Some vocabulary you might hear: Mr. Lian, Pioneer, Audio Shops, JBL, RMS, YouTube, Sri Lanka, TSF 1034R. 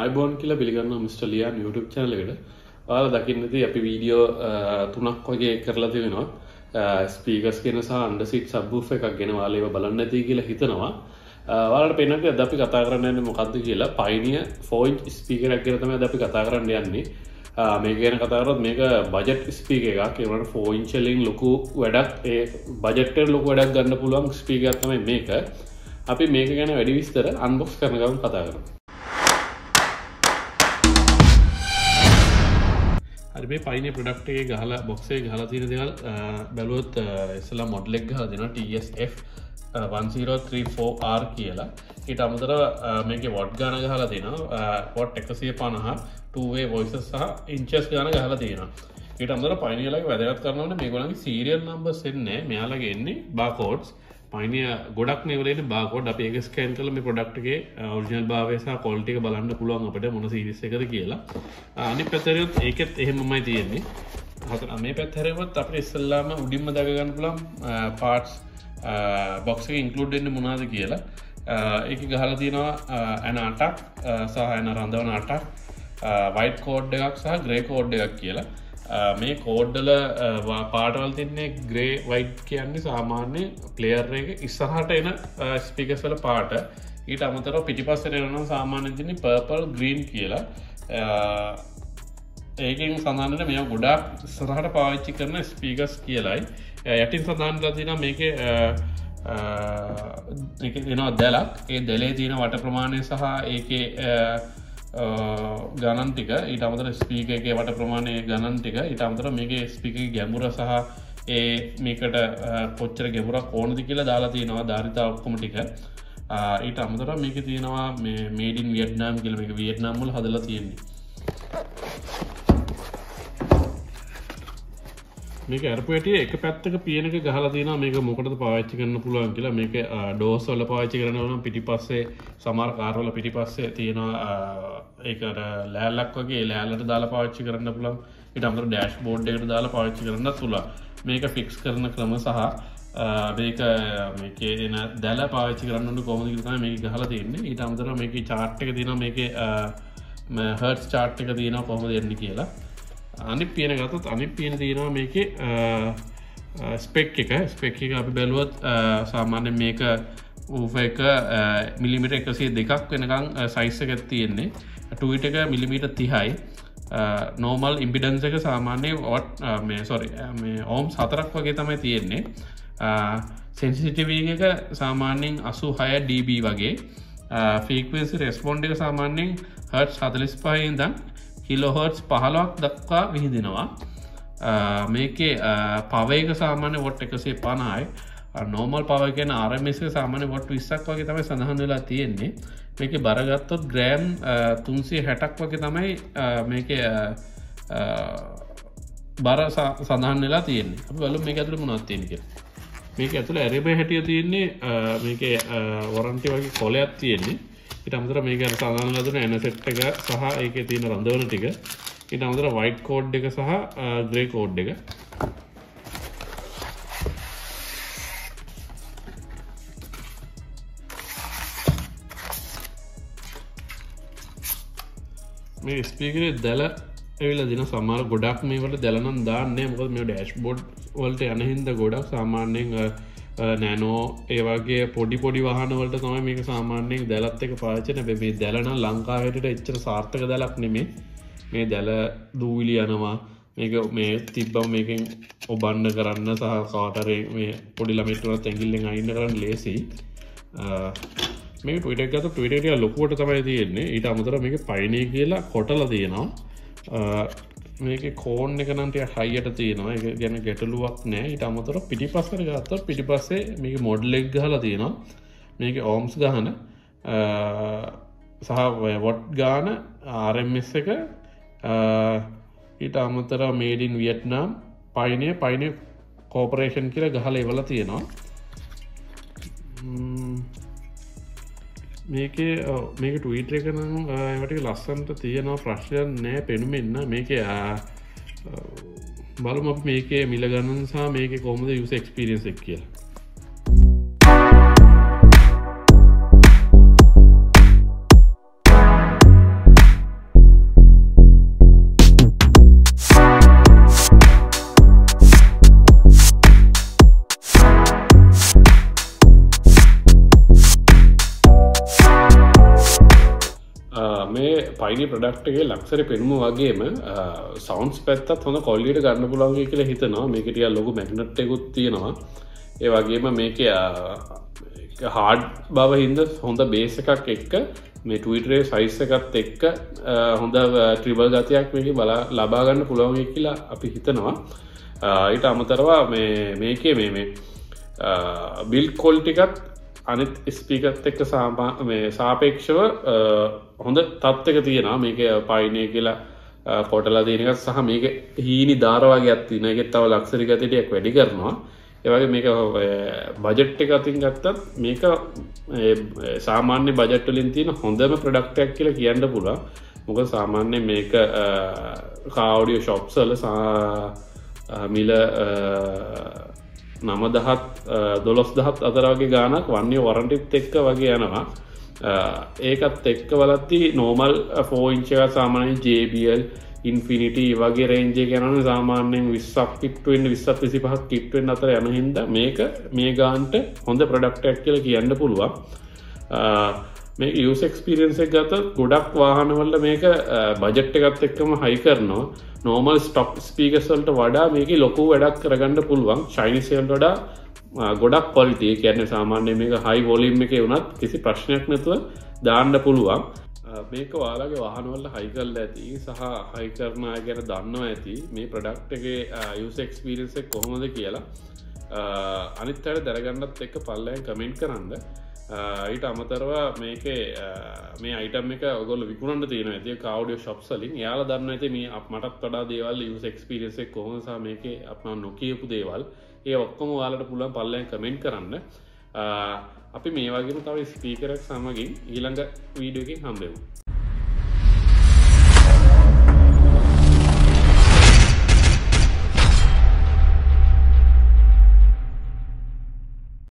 අයිබෝන් කියලා පිළිගන්නවා Mr. Lian YouTube channel එකට. ඔයාලා දකින්නදී අපි වීඩියෝ 3ක් වගේ කරලා තියෙනවා. ස්පීකර්ස් කියන සහ අnder seat subwoofer එකක් ගැන ඔයාලා ඒව බලන්න නැති කියලා හිතනවා. ඔයාලට පේනවාද අද අපි කතා කරන්න යන්නේ මොකද්ද කියලා? Pioneer 4" speaker එකක් ගැන තමයි අද අපි කතා කරන්න යන්නේ. මේක ගැන කතා කරද්දී මේක බජට් ස්පීකර් එකක්. ඒ වුණාට 4" වලින් ලොකු වැඩක් ඒ බජට් එකට ලොකු වැඩක් ගන්න පුළුවන් ස්පීකර් එකක් තමයි මේක. අපි මේක ගැන වැඩි විස්තර unbox කරන ගමන් කතා කරමු. හරි මේ Pioneer product එකේ ගහලා box එකේ ගහලා තියෙන දේවල් බැලුවොත් ඉස්සලා model එක ගහලා දෙනවා TSF 1034R කියලා. ඊට අමතරව මේකේ watt ගණන ගහලා දෙනවා watt 150 two-way voices සහ inches ගණන ගහලා තියෙනවා. ඊට අමතරව Pioneer ලගේ වැදගත් කරනවා නම් මේගොල්ලන්ගේ serial numbers එන්නේ මෙයාලගේ එන්නේ barcodes. Pioneer ගොඩක් මේවලේ ඉන්න barcode අපි ඒක ස්කෑන් කරලා මේ product එකේ original භාවය සහ quality එක බලන්න පුළුවන් අපිට මොන series එකද කියලා. අනිත් පැත්තට ඒකෙත් එහෙමමයි තියෙන්නේ. හතර මේ පැත්ත හැරෙවොත් අපිට ඉස්සෙල්ලාම උඩින්ම දක ගන්න පුළුවන් parts box එකේ include වෙන්නේ මොනවාද කියලා. ඒක ගහලා තියෙනවා ඇන 8ක් සහ ඇන රඳවන 8ක් white code එකක් සහ grey code එකක් කියලා. මේ කෝඩ්ඩල පාටවල් තින්නේ ග්‍රේ වයිට් කියන්නේ සාමාන්‍ය ප්ලේයර් එකේ ඉස්සරහට එන ස්පීකර්ස් වල පාට. ඊට අමතරව පිටිපස්සට එනවා සාමාන්‍යයෙන් තින්නේ purple green කියලා. ඒකෙන් සඳහන් වෙන මේවා ගොඩාක් ඉස්සරහට පාවිච්චි කරන ස්පීකර්ස් කියලායි. යටින් සඳහන් කරලා තියෙනවා මේකේ මේකේ වෙනවා දැලක්. ඒ දැලේ තියෙන වට ප්‍රමාණය සහ ඒකේ ගණන්තික ඊට අමතර ස්පීක එකේ වට ප්‍රමාණය ගණන්තික ඊට අමතර මේකේ ස්පීකර් ගැඹුර සහ ඒ මේකට කොච්චර ගැඹුරක් ඕනද කියලා දාලා තියෙනවා ධාරිතා ඔක්කොම ටික. ඊට අමතර මේකේ තියෙනවා මේ මේඩ් ඉන් වියට්නාම් කියලා මේක වියට්නාම් වල හදලා තියෙන්නේ. මේක අරපුවටිය එක පැත්තක පියන එක ගහලා තියෙනවා මේක මොකටද පාවිච්චි කරන්න පුළුවන් කියලා. මේක ඩෝස් වල පාවිච්චි කරනවා නම් පිටිපස්සේ සමහර කාර් වල පිටිපස්සේ තියෙනවා ඒකට ලෑල්ලක් වගේ ලෑල්ලට දාලා පාවිච්චි කරන්න පුළුවන්. ඊට අමතරව ඩෑෂ්බෝඩ් එකට දාලා පාවිච්චි කරන්නත් පුළුවන්. මේක ෆික්ස් කරන ක්‍රම සහ මේක මේකේ එන දැල පාවිච්චි කරන්න ඕනේ කොහොමද කියලා තමයි මේක ගහලා තියෙන්නේ. ඊට අමතරව මේකේ chart එක තියෙනවා මේකේ hertz chart එක තියෙනවා කොහොමද එන්නේ කියලා. අනිත් පියන ගත්තොත් අනිත් පියන තියෙනවා මේකේ ස්පෙක් එක අපි බැලුවොත් සාමාන්‍යයෙන් මේක වූෆර් එක මිලිමීටර් 102ක් වෙනකන් සයිස් එකක් තියෙන්නේ. ටුවිට් එක මිලිමීටර් 30යි. නෝමල් ඉම්පිඩන්ස් එක සාමාන්‍යයෙන් ඕම්ස් 4ක් වගේ තමයි තියෙන්නේ. සෙන්සිටිවිටි එක සාමාන්‍යයෙන් 86 dB වගේ. ෆ්‍රීකවෙන්සි රෙස්පොන්ඩ් එක සාමාන්‍යයෙන් හර්ට්ස් 45 ඉඳන් කිලෝහර්ට්ස් 15ක් දක්වා විහිදෙනවා. මේකේ පවර් එක සාමාන්‍ය වොට් 150යි. නෝමල් පවර් එක කියන්නේ RMS එක සාමාන්‍ය වොට් 20ක් වගේ තමයි සඳහන් වෙලා තියෙන්නේ. මේකේ බර ගත්තොත් ග්‍රෑම් 360ක් වගේ තමයි මේකේ බර සඳහන් වෙලා තියෙන්නේ. අපි බලමු මේක ඇතුලේ මොනවද තියෙන්නේ කියලා. මේක ඇතුලේ ඇරෙබේ හැටිය තියෙන්නේ මේකේ වොරන්ටි වගේ කොලයක් තියෙන්නේ. ඊට අමතර මේක අර සඳහන් කරලා තියෙන ඇනසෙට් එක සහ ඒකේ තියෙන රඳවන ටික. ඊට අමතර white code එක සහ grey code එක. මේ ස්පීකරේ දැල ඇවිල්ලා දින සමහර ගොඩක් මේ වල දැල නම් දාන්නේ මොකද මේ ඩෑෂ්බෝඩ් වලට යන හින්දා ගොඩක් සාමාන්‍යයෙන් නැනෝ ඒ වගේ පොඩි වාහනවලට තමයි මේක සාමාන්‍යයෙන් දැලත් එක පාවිච්චි කරන්නේ. මේ දැල නම් ලංකාවේට එච්චර සාර්ථක දැලක් නෙමෙයි. මේ දැල දූවිලි යනවා. මේක මේ තිබ්බම මේකෙන් ඔබන්න කරන්න සහ කාටරේ මේ පොඩි ළමෙක් උනත් ඇඟිල්ලෙන් අයින්න කරන්න ලේසියි. මේක ට්විටර් එක ගත්තොත් ට්විටර් එක ලොකුවට තමයි තියෙන්නේ. ඊට අමතරව මේකේ Pioneer කියලා කොටලා තියෙනවා. මේක කෝන් එක නම් ටිකක් හයියට තියෙනවා. ඒක ගැන ගැටලුවක් නෑ. ඊට අමතරව පිටිපස්සට ගත්තොත් පිටිපස්සේ මේක මොඩල් එක ගහලා තියෙනවා. මේකේ ඕම්ස් ගහන සහ වොට් ගාන RMS එක ඊට අමතරව made in Vietnam Pioneer corporation කියලා ගහලා ඉවලා තියෙනවා. මේක ට්වීටර් එක නම් ඒවා ටික ලස්සනට තියෙනවා ප්‍රශ්නයක් නැහැ පෙනුමෙන්න. මේකේ බලමු අපි මේකේ මිල ගණන් සහ මේකේ කොහොමද යූසර් එක්ස්පීරියන්ස් එක කියලා. Pioneer product එකේ ලක්ෂරේ පෙනුම වගේම sounds පැත්තත් හොඳ quality එකක් ගන්න පුළුවන් කියලා හිතනවා. මේකේ ටිකක් ලොකු magnet එකකුත් තියෙනවා. ඒ වගේම මේකේ hard බව හින්දා හොඳ bass එකක් එක්ක මේ tweeter size එකත් එක්ක හොඳ treble ගතියක් මේකේ බලා ලබා ගන්න පුළුවන් කියලා අපි හිතනවා. ඊට අමතරව මේකේ මේ build quality එකත් අනිත් ස්පීකර් එකත් එක්ක සාපේක්ෂව හොඳ තත්ත්වයක තියෙනවා. මේකේ පයිනේ කියලා කොටලා තියෙන එකත් සහ මේකේ හීනි දාර වගේක් තියෙන එකත් තව ලක්ෂරි ගතිය ටිකක් වැඩි කරනවා. ඒ වගේ මේක බජට් එක අතින් ගත්තත් මේක සාමාන්‍ය බජට් වලින් තියෙන හොඳම ප්‍රොඩක්ට් එකක් කියලා කියන්න පුළුවන්. මොකද සාමාන්‍යයෙන් මේක Audio Shops වල මිල 9,000 12,000 අතර වගේ ගානක් 1 year warranty එක්ක වගේ යනවා. ඒකත් එක්ක බලද්දි normal 4 inch එක සාමාන්‍යයෙන් JBL Infinity වගේ range එක යනවා. සාමාන්‍යයෙන් 20ක් කිට් වෙන්න 20ක් 25ක් කිට් වෙන්න අතර යන හින්දා මේක මේ ගානට හොඳ product එකක් කියලා කියන්න පුළුවන්. මේ use experience එක ගත්තොත් ගොඩක් වාහන වල මේක budget එකත් එක්කම high කරනවා. Normal stock speakers වලට වඩා මේකේ ලොකු වැඩක් කරගන්න පුළුවන්. Chinese වලට වඩා ගොඩක් quality. ඒ කියන්නේ සාමාන්‍යයෙන් මේක high volume එකේ වුණත් කිසි ප්‍රශ්නයක් නැතුව දාන්න පුළුවන්. මේක ඔයාලගේ වාහන වල high කරලා ඇති සහ high කරන අය ගැන දන්නවා ඇති මේ product එකේ user experience එක කොහොමද කියලා. අනිත් අයට දැනගන්නත් එක්ක පල්ලෙන් comment කරන්න. ඊට අමතරව මේකේ මේ අයිටම් එක ඔයගොල්ලෝ විකුණන්න තියෙනවා. ඒක Audio Shops වලින්. එයාලා දන්නවා ඉතින් මේ මටත් වඩා දේවල් user experience එක කොහොමද සහ මේකේ අපම නොකියපු දේවල්. ඒ ඔක්කොම ඔයාලට පුළුවන් පල්ලෙන් කමෙන්ට් කරන්න. අපි මේ වගේම තව ස්පීකර් එකක් සමගින් ඊළඟ වීඩියෝ එකකින් හම්බෙමු.